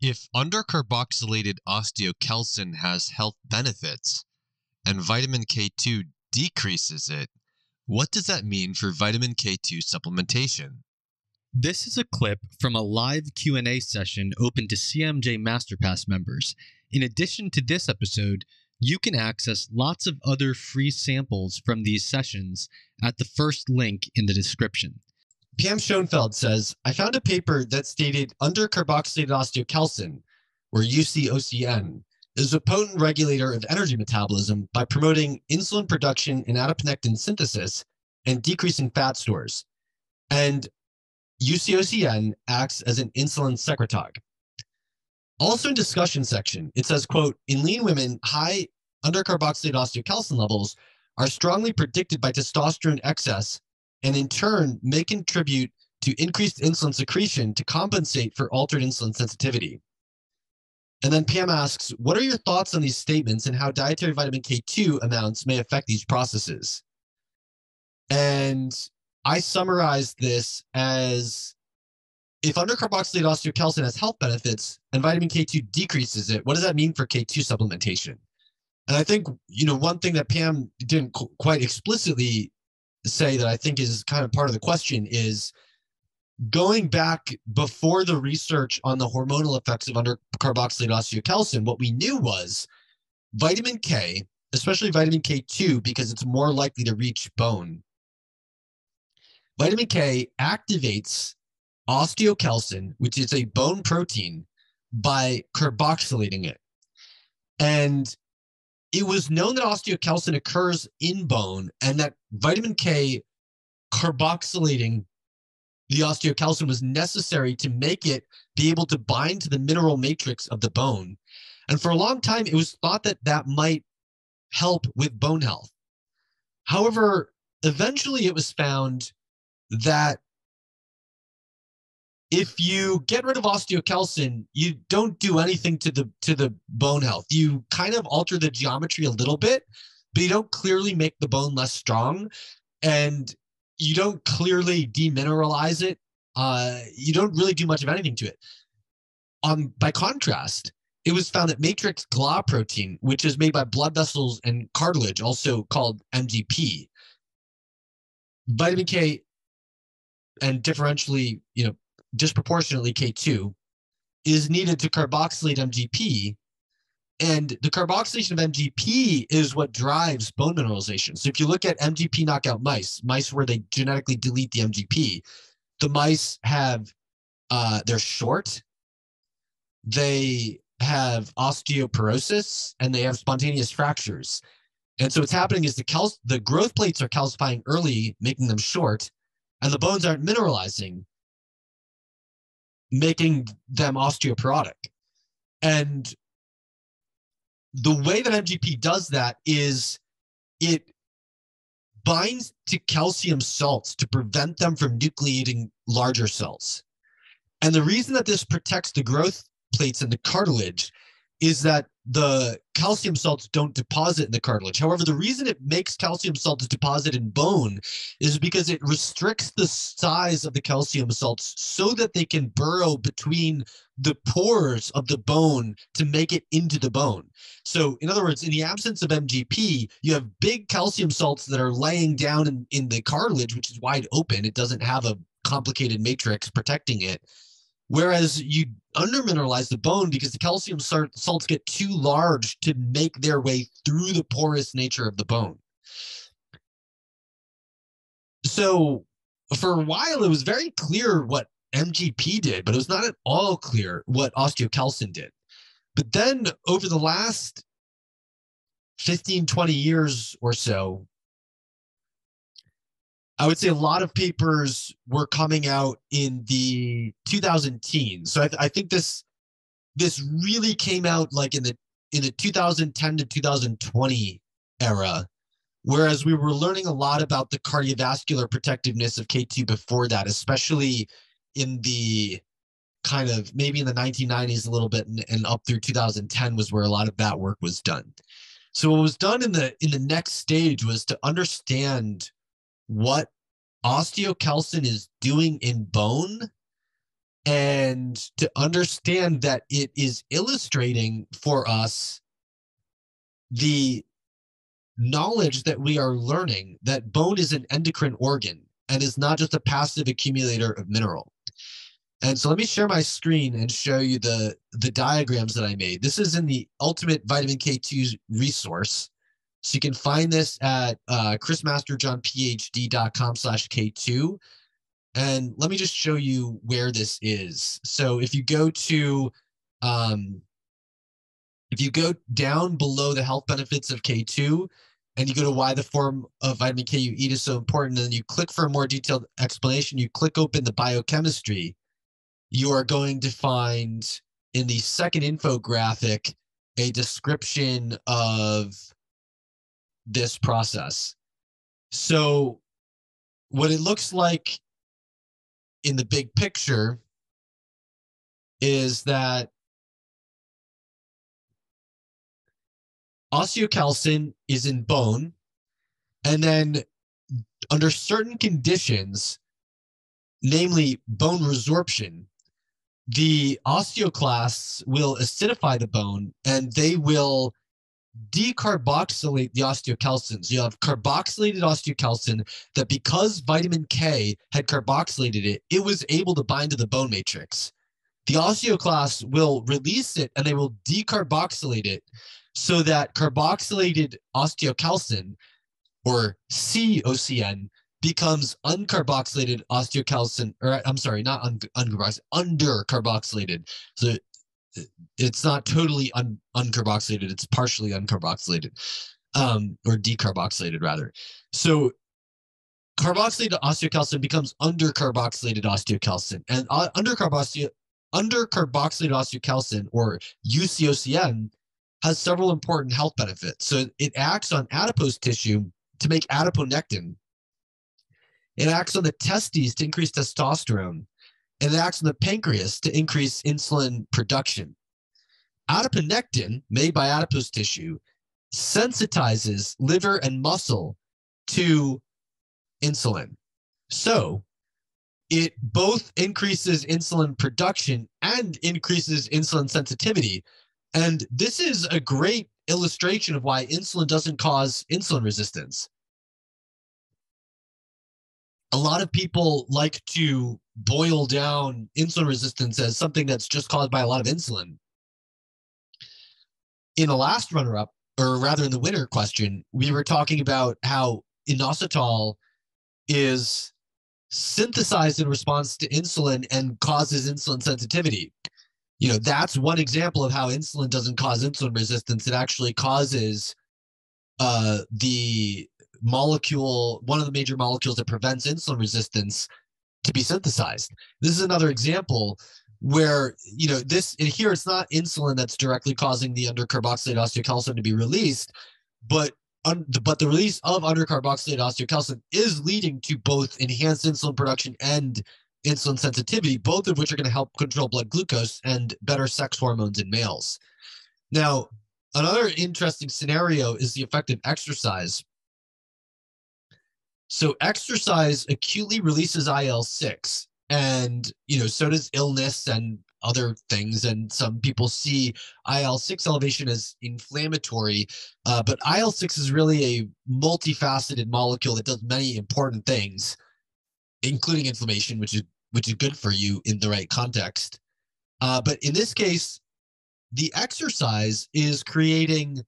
If undercarboxylated osteocalcin has health benefits and vitamin K2 decreases it, what does that mean for vitamin K2 supplementation? This is a clip from a live Q&A session open to CMJ Masterpass members. In addition to this episode, you can access lots of other free samples from these sessions at the first link in the description. Pam Schoenfeld says, I found a paper that stated undercarboxylated osteocalcin, or UCOCN, is a potent regulator of energy metabolism by promoting insulin production and adiponectin synthesis and decreasing fat stores. And UCOCN acts as an insulin secretog. Also in discussion section, it says, quote, in lean women, high undercarboxylated osteocalcin levels are strongly predicted by testosterone excess and in turn may contribute to increased insulin secretion to compensate for altered insulin sensitivity. And then Pam asks, what are your thoughts on these statements and how dietary vitamin K2 amounts may affect these processes? And I summarized this as, if undercarboxylated osteocalcin has health benefits and vitamin K2 decreases it, what does that mean for K2 supplementation? And I think, you know, one thing that Pam didn't quite explicitly say that I think is kind of part of the question is going back before the research on the hormonal effects of undercarboxylated osteocalcin, what we knew was vitamin K, especially vitamin K2, because it's more likely to reach bone. Vitamin K activates osteocalcin, which is a bone protein, by carboxylating it. And it was known that osteocalcin occurs in bone and that vitamin K carboxylating the osteocalcin was necessary to make it be able to bind to the mineral matrix of the bone. And for a long time, it was thought that that might help with bone health. However, eventually it was found that if you get rid of osteocalcin, you don't do anything to the bone health. You kind of alter the geometry a little bit, but you don't clearly make the bone less strong, and you don't clearly demineralize it. You don't really do much of anything to it. By contrast, it was found that matrix GLA protein, which is made by blood vessels and cartilage, also called MGP, vitamin K, and differentially, you know, disproportionately K2, is needed to carboxylate MGP, and the carboxylation of MGP is what drives bone mineralization. So if you look at MGP knockout mice where they genetically delete the MGP, the mice have, they're short, they have osteoporosis, and they have spontaneous fractures. And so what's happening is the growth plates are calcifying early, making them short, and the bones aren't mineralizing, making them osteoporotic. And the way that MGP does that is it binds to calcium salts to prevent them from nucleating larger cells. And the reason that this protects the growth plates and the cartilage is that the calcium salts don't deposit in the cartilage. However, the reason it makes calcium salts deposit in bone is because it restricts the size of the calcium salts so that they can burrow between the pores of the bone to make it into the bone. So in other words, in the absence of MGP, you have big calcium salts that are laying down in the cartilage, which is wide open. It doesn't have a complicated matrix protecting it. Whereas you undermineralize the bone because the calcium salts get too large to make their way through the porous nature of the bone. So for a while, it was very clear what MGP did, but it was not at all clear what osteocalcin did. But then over the last 15, 20 years or so, I would say a lot of papers were coming out in the 2010s. So I think this really came out like in the 2010 to 2020 era, whereas we were learning a lot about the cardiovascular protectiveness of K2 before that, especially in the kind of maybe in the 1990s a little bit and up through 2010 was where a lot of that work was done. So what was done in the next stage was to understand what osteocalcin is doing in bone and to understand that it is illustrating for us the knowledge that we are learning that bone is an endocrine organ and is not just a passive accumulator of mineral. And so let me share my screen and show you the diagrams that I made. This is in the Ultimate Vitamin K2 Resource. So you can find this at chrismasterjohnphd.com/K2. And let me just show you where this is. So if you go to, if you go down below the health benefits of K2 and you go to why the form of vitamin K you eat is so important, and then you click for a more detailed explanation, you click open the biochemistry, you are going to find in the second infographic a description of this process. So what it looks like in the big picture is that osteocalcin is in bone, and then under certain conditions, namely bone resorption, the osteoclasts will acidify the bone and they will decarboxylate the osteocalcin. So you have carboxylated osteocalcin that, because vitamin K had carboxylated it, it was able to bind to the bone matrix. The osteoclasts will release it and they will decarboxylate it so that carboxylated osteocalcin, or COCN, becomes uncarboxylated osteocalcin, or I'm sorry, not uncarboxylated, undercarboxylated. So it's not totally uncarboxylated, it's partially uncarboxylated, or decarboxylated rather. So carboxylated osteocalcin becomes undercarboxylated osteocalcin, and undercarboxylated osteocalcin, or UCOCN, has several important health benefits. So it acts on adipose tissue to make adiponectin. It acts on the testes to increase testosterone. It acts on the pancreas to increase insulin production. Adiponectin, made by adipose tissue, sensitizes liver and muscle to insulin. So it both increases insulin production and increases insulin sensitivity. And this is a great illustration of why insulin doesn't cause insulin resistance. A lot of people like to boil down insulin resistance as something that's just caused by a lot of insulin. In the last runner-up, or rather in the winter question, we were talking about how inositol is synthesized in response to insulin and causes insulin sensitivity. You know, that's one example of how insulin doesn't cause insulin resistance. It actually causes the molecule, one of the major molecules that prevents insulin resistance, to be synthesized. This is another example where, you know, this in here, it's not insulin that's directly causing the undercarboxylated osteocalcin to be released, but the release of undercarboxylated osteocalcin is leading to both enhanced insulin production and insulin sensitivity, both of which are going to help control blood glucose and better sex hormones in males. Now, another interesting scenario is the effect of exercise. So exercise acutely releases IL-6, and, you know, so does illness and other things. And some people see IL-6 elevation as inflammatory, but IL-6 is really a multifaceted molecule that does many important things, including inflammation, which is good for you in the right context. But in this case, the exercise is creating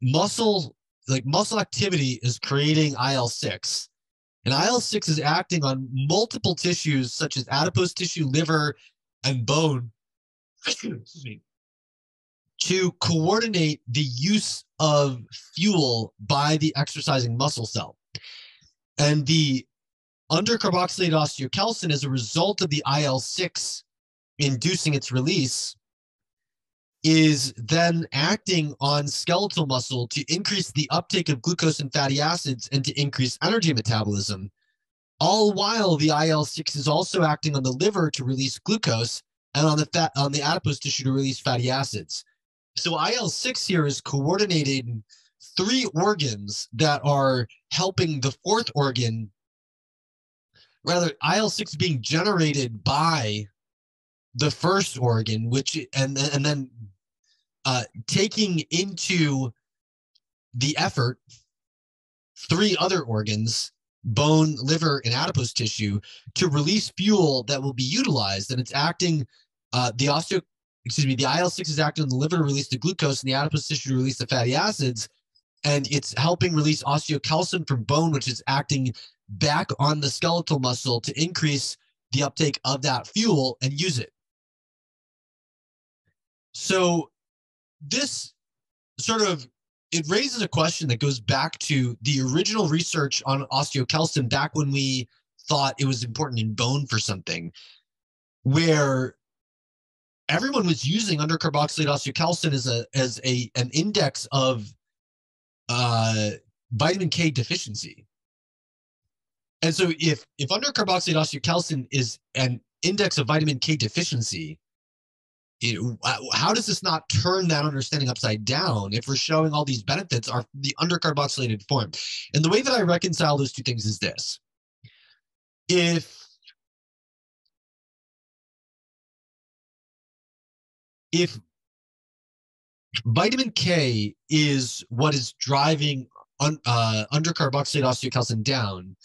muscle. Like muscle activity is creating IL-6, and IL-6 is acting on multiple tissues such as adipose tissue, liver, and bone to coordinate the use of fuel by the exercising muscle cell. And the undercarboxylated osteocalcin, as a result of the IL-6 inducing its release, is then acting on skeletal muscle to increase the uptake of glucose and fatty acids and to increase energy metabolism, all while the IL-6 is also acting on the liver to release glucose and on the adipose tissue to release fatty acids. So IL-6 here is coordinating three organs that are helping the fourth organ rather IL-6 being generated by the first organ, which and then taking into the effort three other organs, bone, liver, and adipose tissue, to release fuel that will be utilized. And it's acting, the IL-6 is acting on the liver to release the glucose and the adipose tissue to release the fatty acids. And it's helping release osteocalcin from bone, which is acting back on the skeletal muscle to increase the uptake of that fuel and use it. So this sort of, it raises a question that goes back to the original research on osteocalcin back when we thought it was important in bone for something, where everyone was using undercarboxylate osteocalcin as an index of vitamin K deficiency. And so if undercarboxylate osteocalcin is an index of vitamin K deficiency, how does this not turn that understanding upside down if we're showing all these benefits are the undercarboxylated form? And the way that I reconcile those two things is this. If vitamin K is what is driving undercarboxylate osteocalcin down,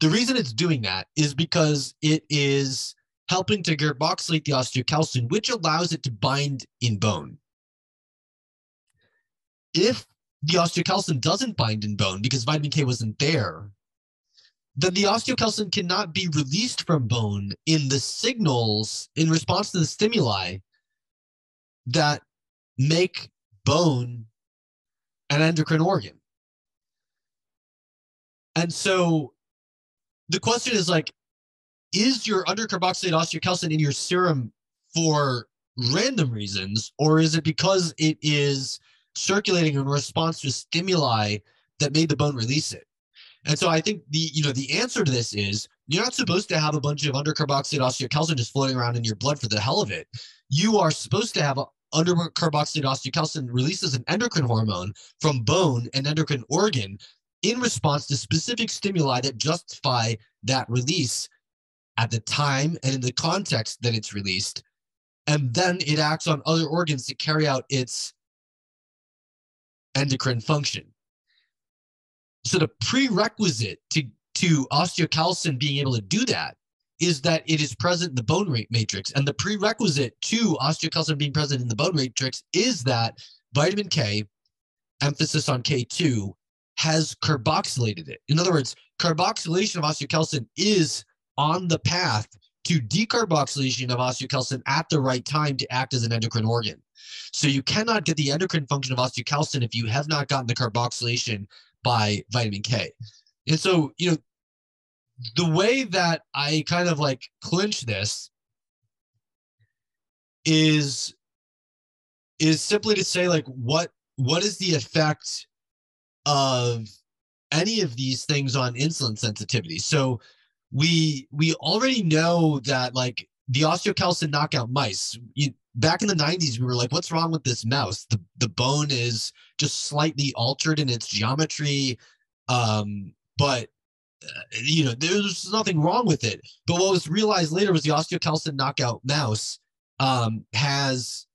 the reason it's doing that is because it is helping to carboxylate the osteocalcin, which allows it to bind in bone. If the osteocalcin doesn't bind in bone because vitamin K wasn't there, then the osteocalcin cannot be released from bone in the signals in response to the stimuli that make bone an endocrine organ. And so the question is, like, is your undercarboxylate osteocalcin in your serum for random reasons, or is it because it is circulating in response to stimuli that made the bone release it? And so I think the answer to this is you're not supposed to have a bunch of undercarboxylate osteocalcin just floating around in your blood for the hell of it. You are supposed to have undercarboxylate osteocalcin releases an endocrine hormone from bone and endocrine organ in response to specific stimuli that justify that release at the time and in the context that it's released. And then it acts on other organs to carry out its endocrine function. So the prerequisite to osteocalcin being able to do that is that it is present in the bone matrix. And the prerequisite to osteocalcin being present in the bone matrix is that vitamin K, emphasis on K2, has carboxylated it. In other words, carboxylation of osteocalcin is on the path to decarboxylation of osteocalcin at the right time to act as an endocrine organ. So you cannot get the endocrine function of osteocalcin if you have not gotten the carboxylation by vitamin K. And so, the way that I kind of like clinch this is simply to say, like, what is the effect of any of these things on insulin sensitivity? So we already know that, like, the osteocalcin knockout mice, back in the 90s, we were like, what's wrong with this mouse? The bone is just slightly altered in its geometry, but there's nothing wrong with it. But what was realized later was the osteocalcin knockout mouse has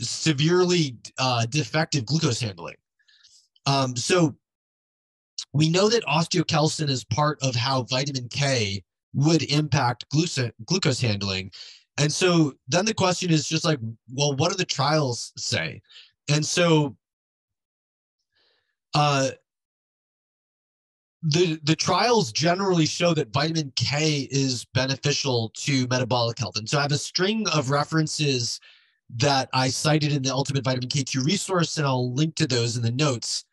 severely defective glucose handling. So we know that osteocalcin is part of how vitamin K would impact glucose handling. And so then the question is just like, well, what do the trials say? And so the trials generally show that vitamin K is beneficial to metabolic health. And so I have a string of references that I cited in the Ultimate Vitamin K2 Resource, and I'll link to those in the notes.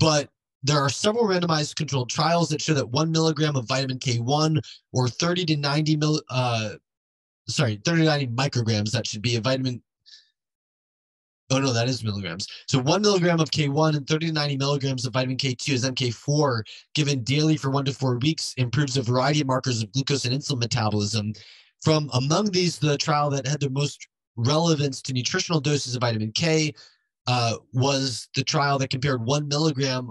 But there are several randomized controlled trials that show that 1 milligram of vitamin K1 or 30 to 90 micrograms, that should be a vitamin. Oh no, that is milligrams. So 1 milligram of K1 and 30 to 90 milligrams of vitamin K2 as MK4 given daily for 1 to 4 weeks improves a variety of markers of glucose and insulin metabolism. From among these, the trial that had the most relevance to nutritional doses of vitamin K was the trial that compared 1 milligram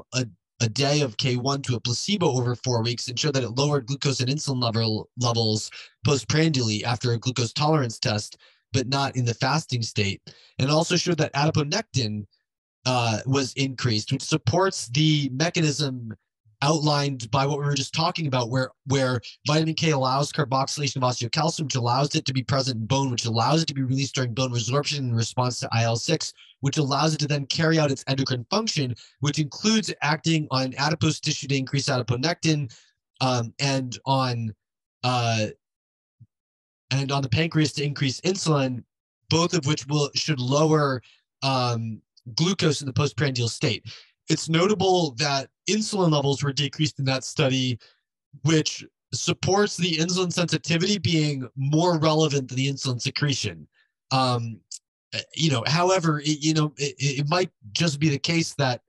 a day of K1 to a placebo over 4 weeks and showed that it lowered glucose and insulin levels postprandially after a glucose tolerance test, but not in the fasting state. And it also showed that adiponectin was increased, which supports the mechanism outlined by what we were just talking about, where vitamin K allows carboxylation of osteocalcin, which allows it to be present in bone, which allows it to be released during bone resorption in response to IL-6, which allows it to then carry out its endocrine function, which includes acting on adipose tissue to increase adiponectin, and on the pancreas to increase insulin, both of which should lower glucose in the postprandial state. It's notable that insulin levels were decreased in that study, which supports the insulin sensitivity being more relevant than the insulin secretion. However, it might just be the case that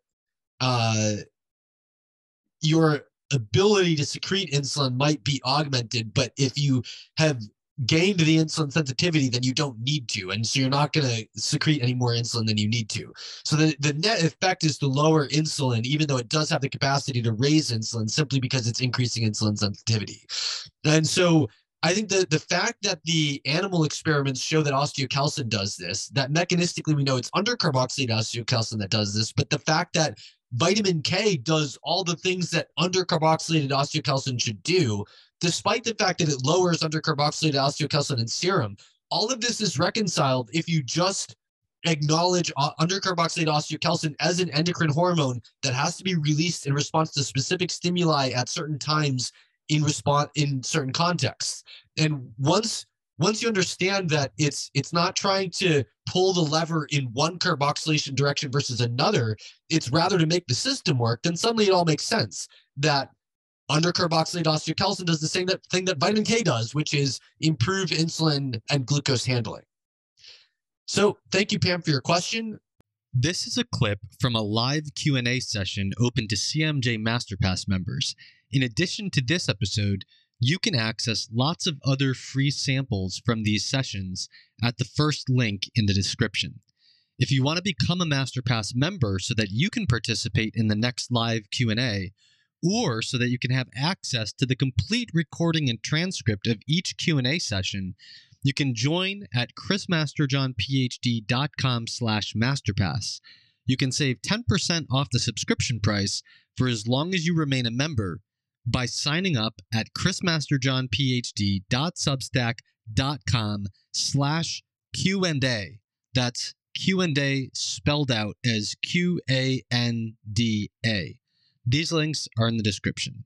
your ability to secrete insulin might be augmented, but if you have gained the insulin sensitivity, then you don't need to. And so you're not going to secrete any more insulin than you need to. So the net effect is to lower insulin, even though it does have the capacity to raise insulin simply because it's increasing insulin sensitivity. And so I think the fact that the animal experiments show that osteocalcin does this, that mechanistically we know it's undercarboxylated osteocalcin that does this, but the fact that vitamin K does all the things that undercarboxylated osteocalcin should do, despite the fact that it lowers undercarboxylated osteocalcin in serum, all of this is reconciled if you just acknowledge undercarboxylated osteocalcin as an endocrine hormone that has to be released in response to specific stimuli at certain times in certain contexts. And once you understand that it's not trying to pull the lever in one carboxylation direction versus another, it's rather to make the system work, then suddenly it all makes sense that undercarboxylated osteocalcin does the same thing that vitamin K does, which is improve insulin and glucose handling. So thank you, Pam, for your question. This is a clip from a live Q&A session open to CMJ Masterpass members. In addition to this episode, you can access lots of other free samples from these sessions at the first link in the description. If you want to become a Masterpass member so that you can participate in the next live Q&A, or so that you can have access to the complete recording and transcript of each Q&A session, you can join at chrismasterjohnphd.com/masterpass. You can save 10% off the subscription price for as long as you remain a member by signing up at chrismasterjohnphd.substack.com/Q&A. That's Q&A spelled out as QANDA. These links are in the description.